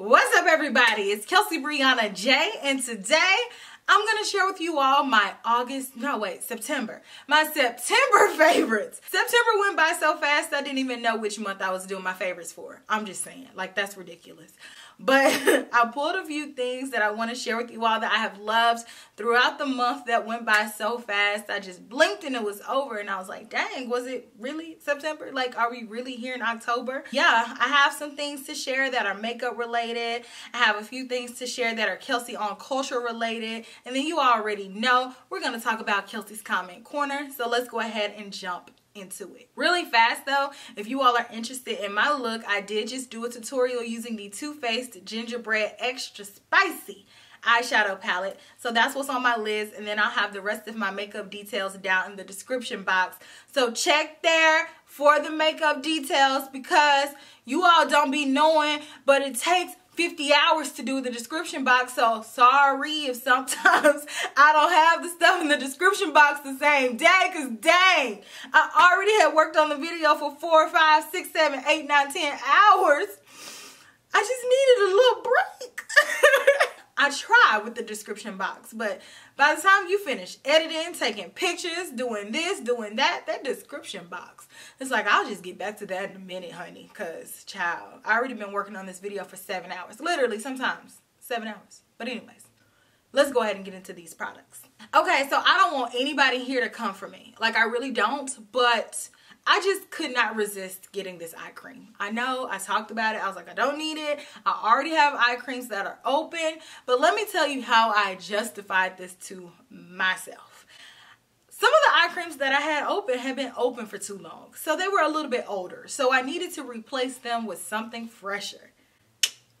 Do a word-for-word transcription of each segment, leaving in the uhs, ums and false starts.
What's up, everybody? It's Kelsee Briana Jai, and today I'm gonna share with you all my August, no wait, September, my September favorites. September went by so fast I didn't even know which month I was doing my favorites for. I'm just saying, like, that's ridiculous. But I pulled a few things that I wanna share with you all that I have loved throughout the month that went by so fast. I just blinked and it was over and I was like, dang, was it really September? Like, are we really here in October? Yeah, I have some things to share that are makeup related. I have a few things to share that are Kelsee on culture related. And then you already know we're going to talk about Kelsee's Comment Corner. So let's go ahead and jump into it. Really fast though, if you all are interested in my look, I did just do a tutorial using the Too Faced Gingerbread Extra Spicy eyeshadow palette. So that's what's on my list. And then I'll have the rest of my makeup details down in the description box. So check there for the makeup details, because you all don't be knowing, but it takes fifty hours to do the description box. So sorry if sometimes I don't have the stuff in the description box the same day, because dang, I already had worked on the video for four, five, six, seven, eight, nine, ten hours. I just needed a little break. I tried with the description box, but by the time you finish editing, taking pictures, doing this, doing that, that description box, it's like, I'll just get back to that in a minute, honey, because child, I already been working on this video for seven hours, literally sometimes seven hours. But anyways, let's go ahead and get into these products. Okay, so I don't want anybody here to come for me. Like, I really don't, but I just could not resist getting this eye cream. I know I talked about it. I was like, I don't need it. I already have eye creams that are open. But let me tell you how I justified this to myself. Some of the eye creams that I had open had been open for too long, so they were a little bit older. So I needed to replace them with something fresher.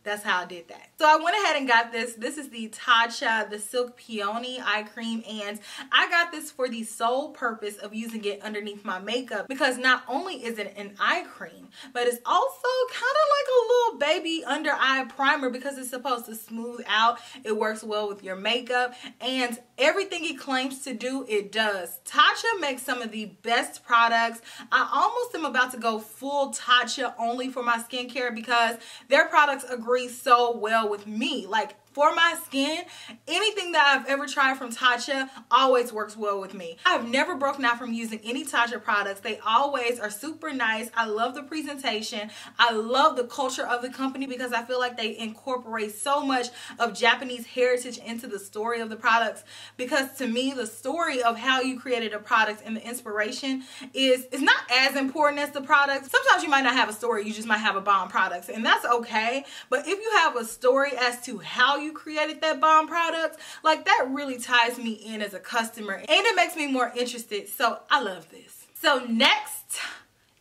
That's how I did that. So I went ahead and got this. This is the Tatcha, the Silk Peony Eye Cream. And I got this for the sole purpose of using it underneath my makeup, because not only is it an eye cream, but it's also kind of like a little baby under eye primer, because it's supposed to smooth out. It works well with your makeup. And everything it claims to do, it does. Tatcha makes some of the best products. I almost am about to go full Tatcha only for my skincare, because their products agree so well with me. Like, for my skin, anything that I've ever tried from Tatcha always works well with me. I've never broken out from using any Tatcha products. They always are super nice. I love the presentation. I love the culture of the company, because I feel like they incorporate so much of Japanese heritage into the story of the products. Because to me, the story of how you created a product and the inspiration is, is not as important as the product. Sometimes you might not have a story. You just might have a bomb product, and that's okay. But if you have a story as to how you created that bomb product, like, that really ties me in as a customer, and it makes me more interested. So I love this. So next,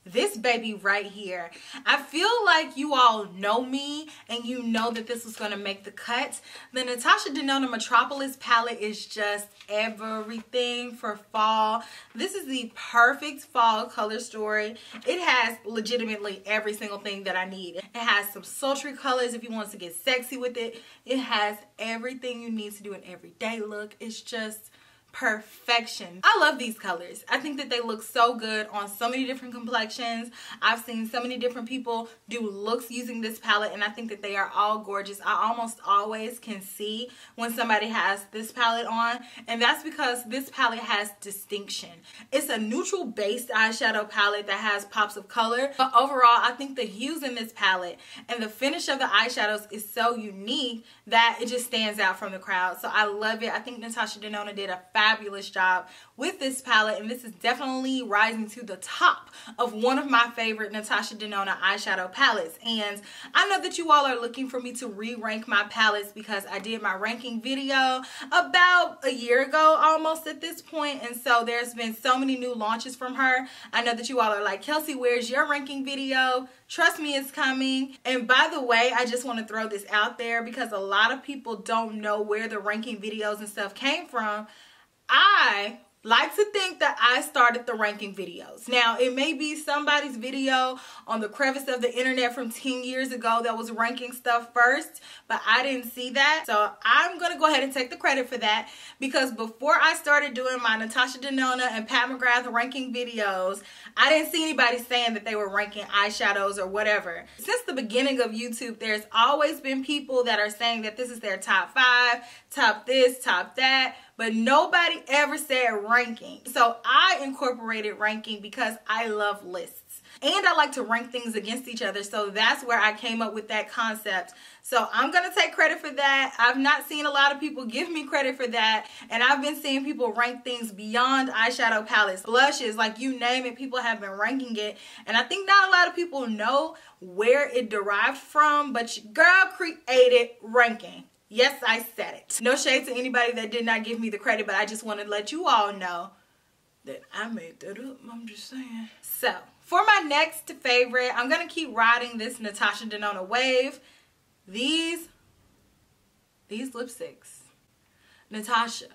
this baby right here. I feel like you all know me and you know that this was going to make the cut. The Natasha Denona Metropolis palette is just everything for fall. This is the perfect fall color story. It has legitimately every single thing that I need. It has some sultry colors if you want to get sexy with it. It has everything you need to do an everyday look. It's just perfection. I love these colors. I think that they look so good on so many different complexions. I've seen so many different people do looks using this palette, and I think that they are all gorgeous. I almost always can see when somebody has this palette on, and that's because this palette has distinction. It's a neutral based eyeshadow palette that has pops of color, but overall I think the hues in this palette and the finish of the eyeshadows is so unique that it just stands out from the crowd. So I love it. I think Natasha Denona did a fabulous job with this palette, and this is definitely rising to the top of one of my favorite Natasha Denona eyeshadow palettes. And I know that you all are looking for me to re-rank my palettes, because I did my ranking video about a year ago almost at this point, and so there's been so many new launches from her. I know that you all are like, Kelsee, where's your ranking video? Trust me, it's coming. And by the way, I just want to throw this out there, because a lot of people don't know where the ranking videos and stuff came from. I like to think that I started the ranking videos. Now, it may be somebody's video on the crevice of the internet from ten years ago that was ranking stuff first, but I didn't see that. So I'm gonna go ahead and take the credit for that, because before I started doing my Natasha Denona and Pat McGrath ranking videos, I didn't see anybody saying that they were ranking eyeshadows or whatever. Since the beginning of YouTube, there's always been people that are saying that this is their top five, top this, top that, but nobody ever said ranking. So I incorporated ranking because I love lists and I like to rank things against each other. So that's where I came up with that concept. So I'm gonna take credit for that. I've not seen a lot of people give me credit for that. And I've been seeing people rank things beyond eyeshadow palettes, blushes, like you name it, people have been ranking it. And I think not a lot of people know where it derived from, but your girl created ranking. Yes, I said it. No shade to anybody that did not give me the credit, but I just want to let you all know that I made that up. I'm just saying. So, for my next favorite, I'm going to keep riding this Natasha Denona wave. These, these lipsticks. Natasha,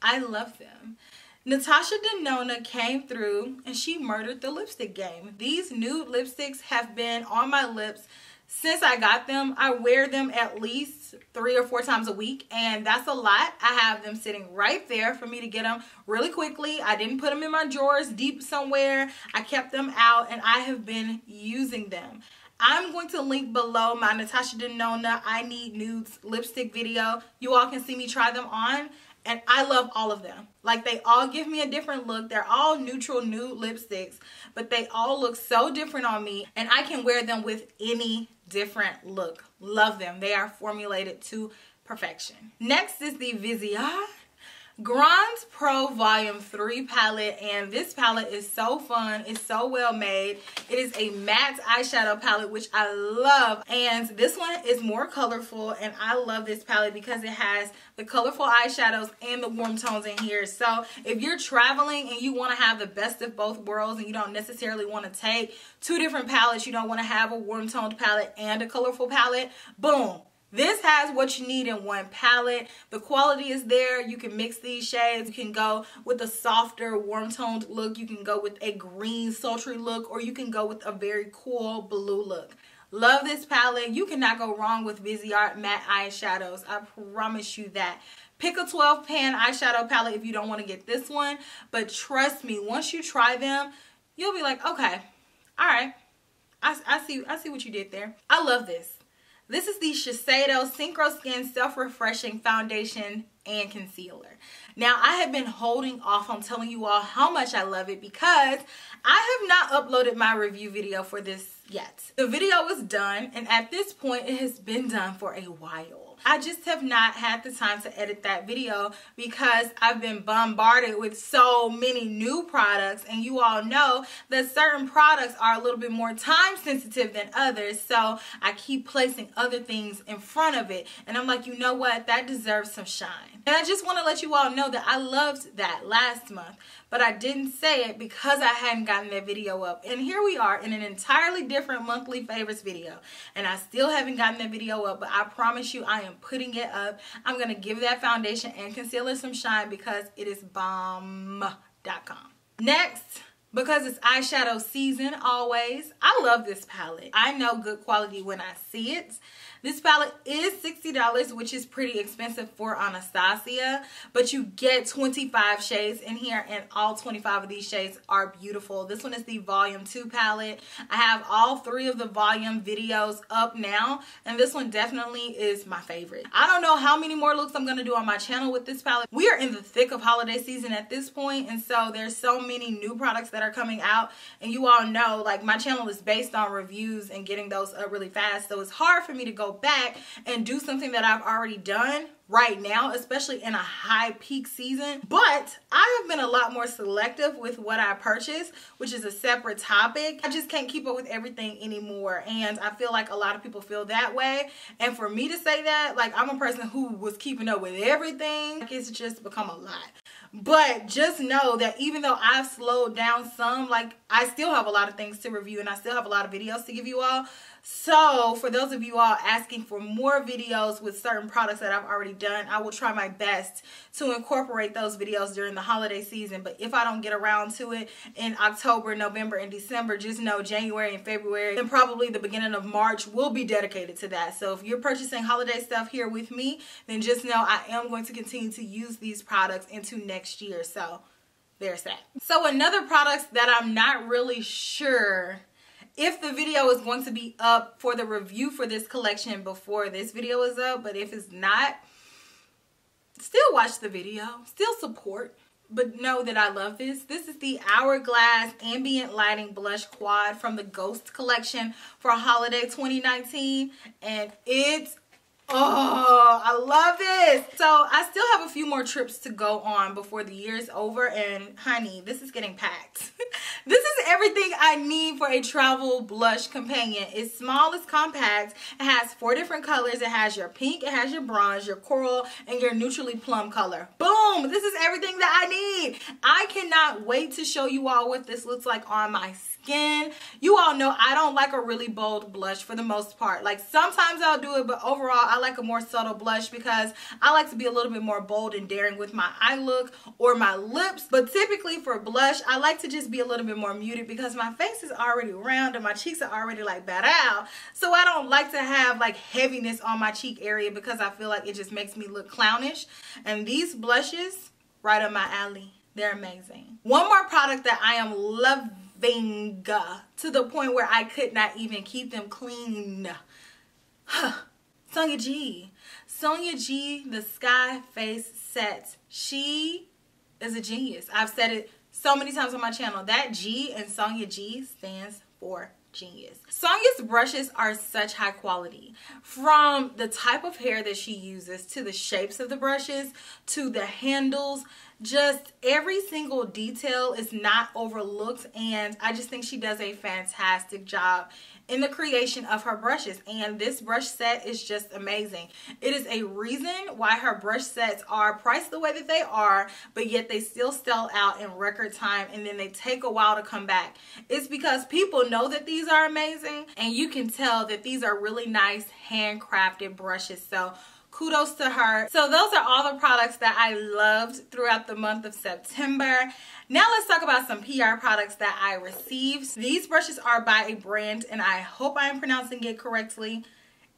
I love them. Natasha Denona came through and she murdered the lipstick game. These nude lipsticks have been on my lips since I got them. I wear them at least three or four times a week, and that's a lot. I have them sitting right there for me to get them really quickly. I didn't put them in my drawers deep somewhere. I kept them out, and I have been using them. I'm going to link below my Natasha Denona I Need Nudes lipstick video. You all can see me try them on, and I love all of them. Like, they all give me a different look. They're all neutral nude lipsticks, but they all look so different on me, and I can wear them with any different look. Love them. They are formulated to perfection. Next is the Viseart Grande Pro Volume three palette, and this palette is so fun. It's so well made. It is a matte eyeshadow palette, which I love, and this one is more colorful, and I love this palette because it has the colorful eyeshadows and the warm tones in here. So if you're traveling and you want to have the best of both worlds and you don't necessarily want to take two different palettes, you don't want to have a warm toned palette and a colorful palette, boom. This has what you need in one palette. The quality is there. You can mix these shades. You can go with a softer, warm-toned look. You can go with a green, sultry look, or you can go with a very cool blue look. Love this palette. You cannot go wrong with Viseart matte eyeshadows. I promise you that. Pick a twelve pan eyeshadow palette if you don't want to get this one, but trust me, once you try them, you'll be like, okay, all right, I, I see, I see what you did there. I love this. This is the Shiseido Synchro Skin Self-Refreshing Foundation and Concealer. Now, I have been holding off on telling you all how much I love it because I have not uploaded my review video for this yet. The video is done, and at this point, it has been done for a while. I just have not had the time to edit that video because I've been bombarded with so many new products, and you all know that certain products are a little bit more time sensitive than others, so I keep placing other things in front of it, and I'm like, you know what, that deserves some shine. And I just want to let you all know that I loved that last month, but I didn't say it because I hadn't gotten that video up, and here we are in an entirely different monthly favorites video, and I still haven't gotten that video up, but I promise you I am putting it up. I'm gonna give that foundation and concealer some shine because it is bomb dot com. Next, because it's eyeshadow season always, I love this palette. I know good quality when I see it. This palette is sixty dollars, which is pretty expensive for Anastasia, but you get twenty-five shades in here, and all twenty-five of these shades are beautiful. This one is the Volume two palette. I have all three of the Volume videos up now, and this one definitely is my favorite. I don't know how many more looks I'm going to do on my channel with this palette. We are in the thick of holiday season at this point, and so there's so many new products that are coming out, and you all know, like, my channel is based on reviews and getting those up really fast, so it's hard for me to go back and do something that I've already done right now, especially in a high peak season. But I have been a lot more selective with what I purchase, which is a separate topic. I just can't keep up with everything anymore, and I feel like a lot of people feel that way, and for me to say that, like, I'm a person who was keeping up with everything, like, it's just become a lot. But just know that even though I've slowed down some, like, I still have a lot of things to review, and I still have a lot of videos to give you all. So for those of you all asking for more videos with certain products that I've already done, I will try my best to incorporate those videos during the holiday season. But if I don't get around to it in October, November, and December, just know January and February and probably the beginning of March will be dedicated to that. So if you're purchasing holiday stuff here with me, then just know I am going to continue to use these products into next year. So there's that. So another product that I'm not really sure if the video is going to be up for the review for this collection before this video is up, but if it's not, still watch the video, still support, but know that I love this. This is the Hourglass Ambient Lighting Blush Quad from the Ghost Collection for holiday twenty nineteen, and it's, oh, I love this. So I still have a few more trips to go on before the year's over, and honey, this is getting packed. This is everything I need for a travel blush companion. It's small, it's compact, it has four different colors. It has your pink, it has your bronze, your coral, and your neutrally plum color. Boom! This is everything that I need. I cannot wait to show you all what this looks like on my skin. You all know I don't like a really bold blush for the most part. Like, sometimes I'll do it, but overall I like a more subtle blush because I like to be a little bit more bold and daring with my eye look or my lips. But typically for blush, I like to just be a little bit more muted because my face is already round and my cheeks are already like bad out. So I don't like to have like heaviness on my cheek area because I feel like it just makes me look clownish. And these blushes, right up my alley. They're amazing. One more product that I am loving to the point where I could not even keep them clean. Sonia G. Sonia G, the Sky Face Set. She is a genius. I've said it so many times on my channel. That G and Sonia G stands for genius. Sonia's brushes are such high quality. From the type of hair that she uses, to the shapes of the brushes, to the handles, just every single detail is not overlooked, and I just think she does a fantastic job in the creation of her brushes. And this brush set is just amazing. It is a reason why her brush sets are priced the way that they are, but yet they still sell out in record time, and then they take a while to come back. It's because people know that these are amazing, and you can tell that these are really nice handcrafted brushes. So kudos to her. So those are all the products that I loved throughout the month of September. Now let's talk about some P R products that I received. These brushes are by a brand, and I hope I am pronouncing it correctly,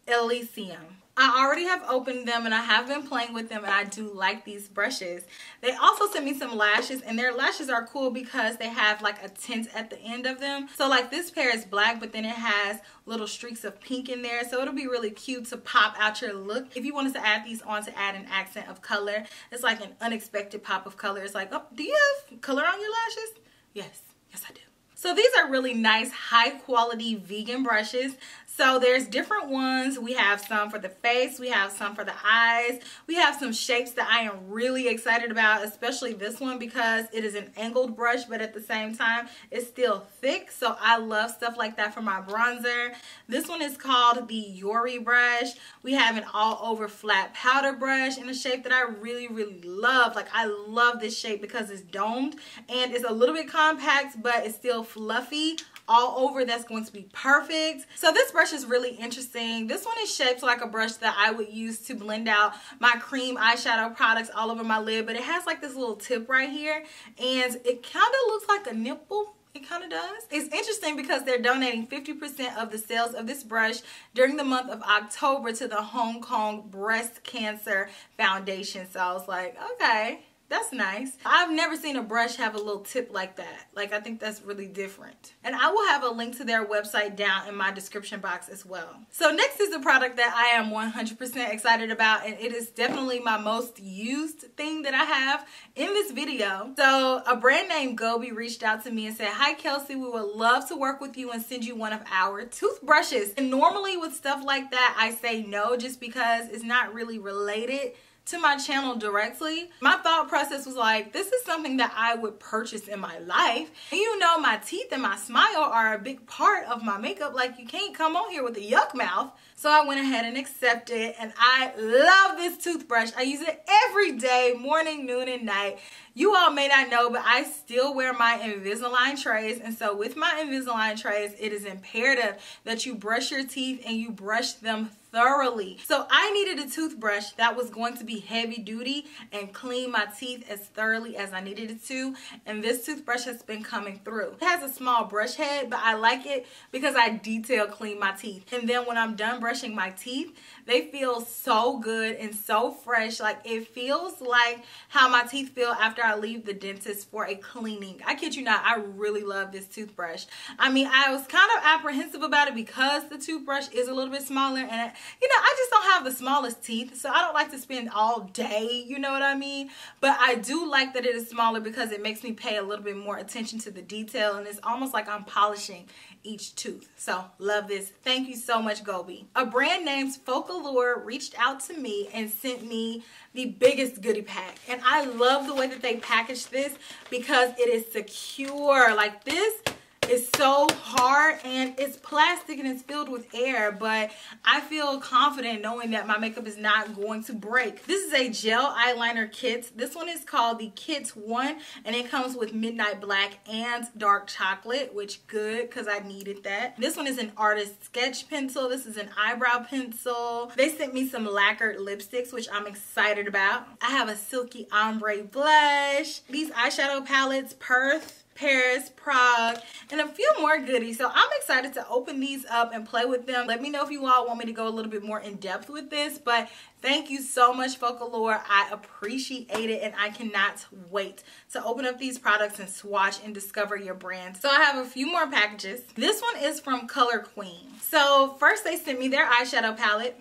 Elysium. I already have opened them, and I have been playing with them, and I do like these brushes. They also sent me some lashes, and their lashes are cool because they have like a tint at the end of them. So like this pair is black, but then it has little streaks of pink in there, so it'll be really cute to pop out your look. If you wanted to add these on to add an accent of color, it's like an unexpected pop of color. It's like, oh, do you have color on your lashes? Yes, yes I do. So these are really nice, high quality vegan brushes. So there's different ones. We have some for the face, we have some for the eyes, we have some shapes that I am really excited about, especially this one because it is an angled brush, but at the same time, it's still thick. So I love stuff like that for my bronzer. This one is called the Yori brush. We have an all over flat powder brush in a shape that I really, really love. Like, I love this shape because it's domed and it's a little bit compact, but it's still fluffy all over. That's going to be perfect. So this brush is really interesting. This one is shaped like a brush that I would use to blend out my cream eyeshadow products all over my lid, but it has like this little tip right here, and it kind of looks like a nipple. It kind of does. It's interesting because they're donating fifty percent of the sales of this brush during the month of October to the Hong Kong Breast Cancer Foundation. So I was like, okay, that's nice. I've never seen a brush have a little tip like that. Like, I think that's really different. And I will have a link to their website down in my description box as well. So next is the product that I am one hundred percent excited about, and it is definitely my most used thing that I have in this video. So a brand named Goby reached out to me and said, "Hi Kelsee, we would love to work with you and send you one of our toothbrushes." And normally with stuff like that, I say no just because it's not really related to my channel directly. My thought process was like, this is something that I would purchase in my life. And you know, my teeth and my smile are a big part of my makeup. Like, you can't come on here with a yuck mouth. So I went ahead and accepted it, and I love this toothbrush. I use it every day, morning, noon, and night. You all may not know, but I still wear my Invisalign trays, and so with my Invisalign trays, it is imperative that you brush your teeth and you brush them thoroughly. So I needed a toothbrush that was going to be heavy duty and clean my teeth as thoroughly as I needed it to, and this toothbrush has been coming through. It has a small brush head, but I like it because I detail clean my teeth, and then when I'm done brushing my teeth, they feel so good and so fresh. Like, it feels like how my teeth feel after I leave the dentist for a cleaning. I kid you not, I really love this toothbrush. I mean, I was kind of apprehensive about it because the toothbrush is a little bit smaller, and I, you know, I just don't have the smallest teeth, so I don't like to spend all day, you know what I mean? But I do like that it is smaller because it makes me pay a little bit more attention to the detail, and it's almost like I'm polishing each tooth. So love this. Thank you so much, Goby. A brand named Focallure reached out to me and sent me the biggest goodie pack, and I love the way that they package this because it is secure. Like, this is so hard, and it's plastic and it's filled with air, but I feel confident knowing that my makeup is not going to break. This is a gel eyeliner kit. This one is called the Kits One, and it comes with Midnight Black and Dark Chocolate, which good, because I needed that. This one is an artist sketch pencil. This is an eyebrow pencil. They sent me some lacquered lipsticks, which I'm excited about. I have a silky ombre blush, these eyeshadow palettes, Perth, Paris, Prague, and a few more goodies. So I'm excited to open these up and play with them. Let me know if you all want me to go a little bit more in depth with this, but thank you so much, Focallure. I appreciate it, and I cannot wait to open up these products and swatch and discover your brand. So I have a few more packages. This one is from Color Queen. So first they sent me their eyeshadow palette,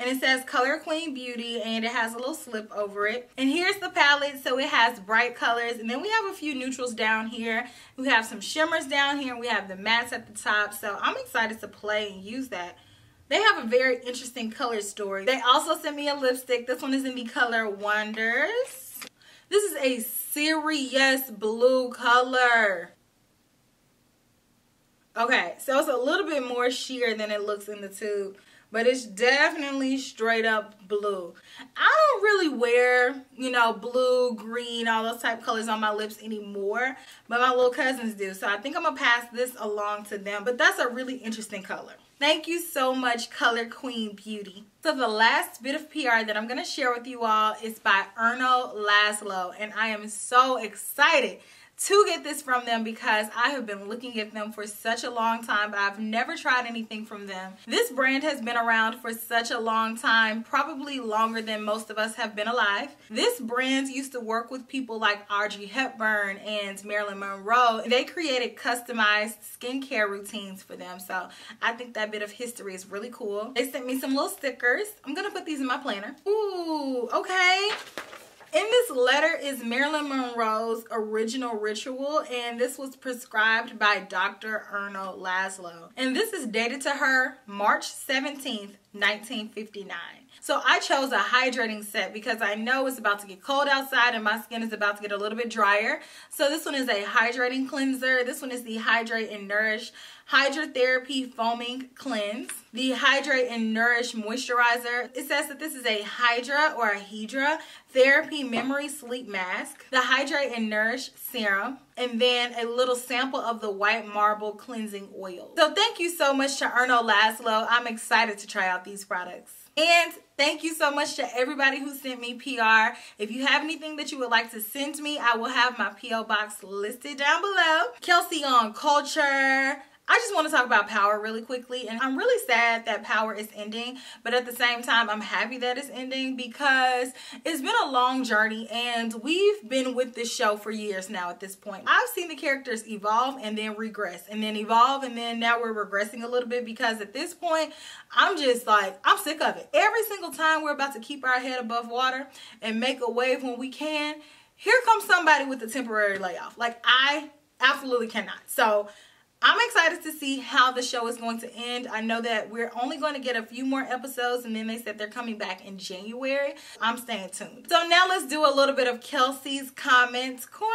and it says Color Queen Beauty, and it has a little slip over it. And here's the palette. So it has bright colors, and then we have a few neutrals down here. We have some shimmers down here, and we have the mattes at the top. So I'm excited to play and use that. They have a very interesting color story. They also sent me a lipstick. This one is in the color Wonders. This is a serious blue color. Okay, so it's a little bit more sheer than it looks in the tube, but it's definitely straight up blue. I don't really wear, you know, blue, green, all those type colors on my lips anymore, but my little cousins do. So I think I'm gonna pass this along to them, but that's a really interesting color. Thank you so much, Color Queen Beauty. So the last bit of P R that I'm gonna share with you all is by Erno Laszlo, and I am so excited to get this from them because I have been looking at them for such a long time, but I've never tried anything from them. This brand has been around for such a long time, probably longer than most of us have been alive. This brand used to work with people like Audrey Hepburn and Marilyn Monroe. They created customized skincare routines for them, so I think that bit of history is really cool. They sent me some little stickers. I'm gonna put these in my planner. Ooh, okay. In this letter is Marilyn Monroe's original ritual, and this was prescribed by Doctor Erno Laszlo. And this is dated to her March seventeenth, nineteen fifty-nine. So I chose a hydrating set because I know it's about to get cold outside and my skin is about to get a little bit drier. So this one is a hydrating cleanser. This one is the Hydrate and Nourish Hydrotherapy Foaming Cleanse. The Hydrate and Nourish Moisturizer. It says that this is a Hydra or a Hedra Therapy Memory Sleep Mask. The Hydrate and Nourish Serum. And then a little sample of the White Marble Cleansing Oil. So thank you so much to Erno Laszlo. I'm excited to try out these products. And thank you so much to everybody who sent me P R. If you have anything that you would like to send me, I will have my P O box listed down below. Kelsee on Culture. I just want to talk about Power really quickly, and I'm really sad that Power is ending, but at the same time I'm happy that it's ending because it's been a long journey, and we've been with this show for years now at this point. I've seen the characters evolve and then regress and then evolve, and then now we're regressing a little bit because at this point I'm just like, I'm sick of it. Every single time we're about to keep our head above water and make a wave when we can, here comes somebody with a temporary layoff. Like, I absolutely cannot. So I'm excited to see how the show is going to end. I know that we're only going to get a few more episodes, and then they said they're coming back in January. I'm staying tuned. So now let's do a little bit of Kelsee's Comments Corner.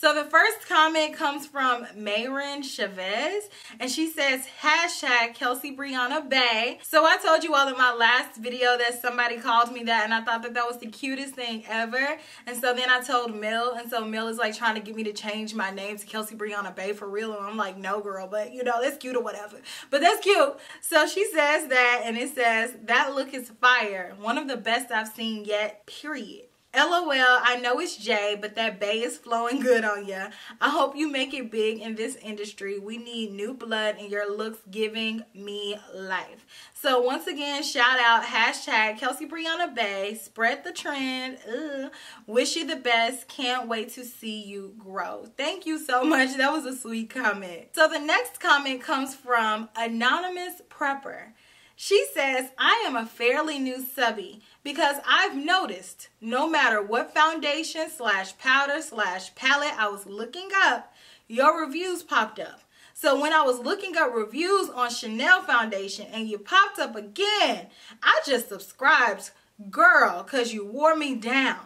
So the first comment comes from Mayron Chavez, and she says, hashtag Kelsee Briana Bay. So I told you all in my last video that somebody called me that, and I thought that that was the cutest thing ever. And so then I told Mill, and so Mill is like trying to get me to change my name to Kelsee Briana Bay for real, and I'm like, no girl, but you know, that's cute or whatever. But that's cute. So she says that, and it says, that look is fire. One of the best I've seen yet, period. LOL, I know it's Jay, but that bay is flowing good on ya. I hope you make it big in this industry. We need new blood, and your looks giving me life. So once again, shout out, hashtag Kelsee Briana Bay. Spread the trend. Ugh. Wish you the best. Can't wait to see you grow. Thank you so much. That was a sweet comment. So the next comment comes from Anonymous Prepper. She says, I am a fairly new subby because I've noticed no matter what foundation slash powder slash palette I was looking up, your reviews popped up. So when I was looking up reviews on Chanel foundation and you popped up again, I just subscribed, girl, because you wore me down.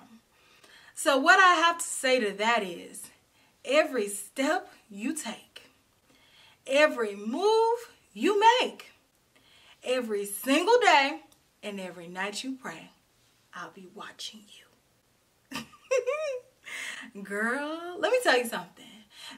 So what I have to say to that is, every step you take, every move you make, every single day and every night you pray, I'll be watching you. Girl, let me tell you something.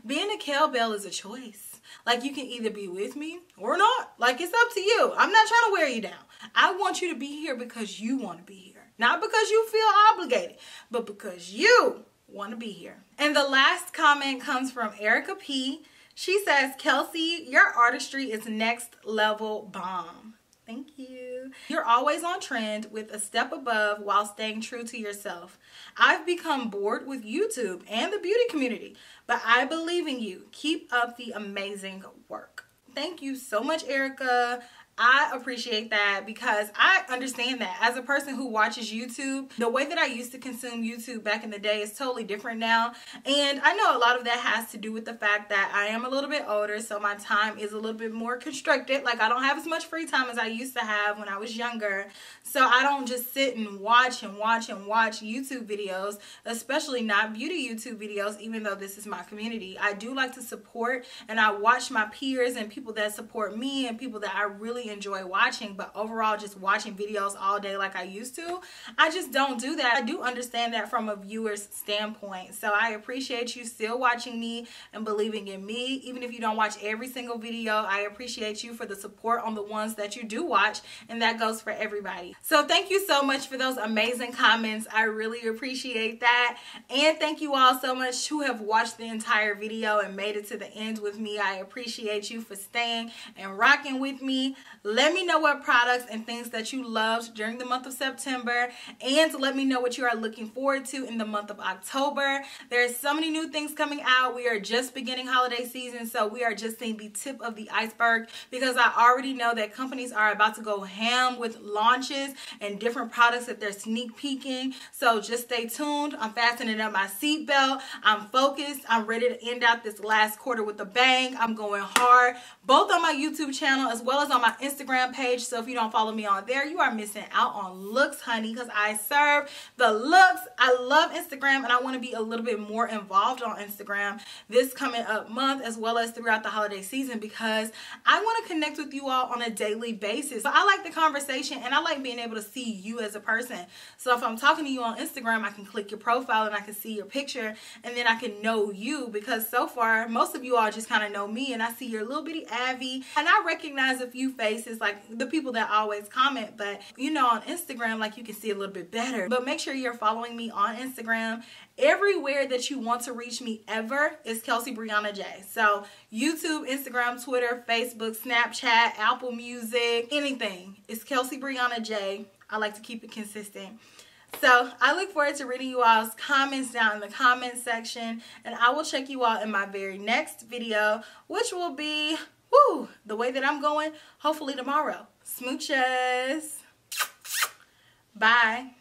Being a cowbell is a choice. Like, you can either be with me or not. Like, it's up to you. I'm not trying to wear you down. I want you to be here because you want to be here. Not because you feel obligated, but because you want to be here. And the last comment comes from Erica P. She says, Kelsee, your artistry is next level bomb. Thank you. You're always on trend with a step above while staying true to yourself. I've become bored with YouTube and the beauty community, but I believe in you. Keep up the amazing work. Thank you so much, Erica. I appreciate that because I understand that as a person who watches YouTube, the way that I used to consume YouTube back in the day is totally different now. And I know a lot of that has to do with the fact that I am a little bit older, so my time is a little bit more constricted. Like, I don't have as much free time as I used to have when I was younger. So I don't just sit and watch and watch and watch YouTube videos, especially not beauty YouTube videos, even though this is my community. I do like to support, and I watch my peers and people that support me and people that I really enjoy watching. But overall, just watching videos all day like I used to, I just don't do that. I do understand that from a viewer's standpoint. So I appreciate you still watching me and believing in me. Even if you don't watch every single video, I appreciate you for the support on the ones that you do watch, and that goes for everybody. So thank you so much for those amazing comments. I really appreciate that. And thank you all so much who have watched the entire video and made it to the end with me. I appreciate you for staying and rocking with me. Let me know what products and things that you loved during the month of September, and let me know what you are looking forward to in the month of October. There are so many new things coming out. We are just beginning holiday season, so we are just seeing the tip of the iceberg, because I already know that companies are about to go ham with launches and different products that they're sneak peeking. So just stay tuned. I'm fastening up my seatbelt. I'm focused. I'm ready to end out this last quarter with a bang. I'm going hard, both on my YouTube channel as well as on my Instagram page. So if you don't follow me on there, you are missing out on looks, honey, because I serve the looks. I love Instagram, and I want to be a little bit more involved on Instagram this coming up month as well as throughout the holiday season, because I want to connect with you all on a daily basis. So I like the conversation, and I like being able to see you as a person. So if I'm talking to you on Instagram, I can click your profile and I can see your picture, and then I can know you, because so far most of you all just kind of know me, and I see your little bitty Abby, and I recognize a few faces faces like the people that always comment, but you know, on Instagram, like, you can see a little bit better. But make sure you're following me on Instagram. Everywhere that you want to reach me ever is Kelsee Briana Jai. So YouTube, Instagram, Twitter, Facebook, Snapchat, Apple Music, anything, it's Kelsee Briana Jai. I like to keep it consistent. So I look forward to reading you all's comments down in the comment section, and I will check you all in my very next video, which will be, woo, the way that I'm going, hopefully tomorrow. Smooches. Bye.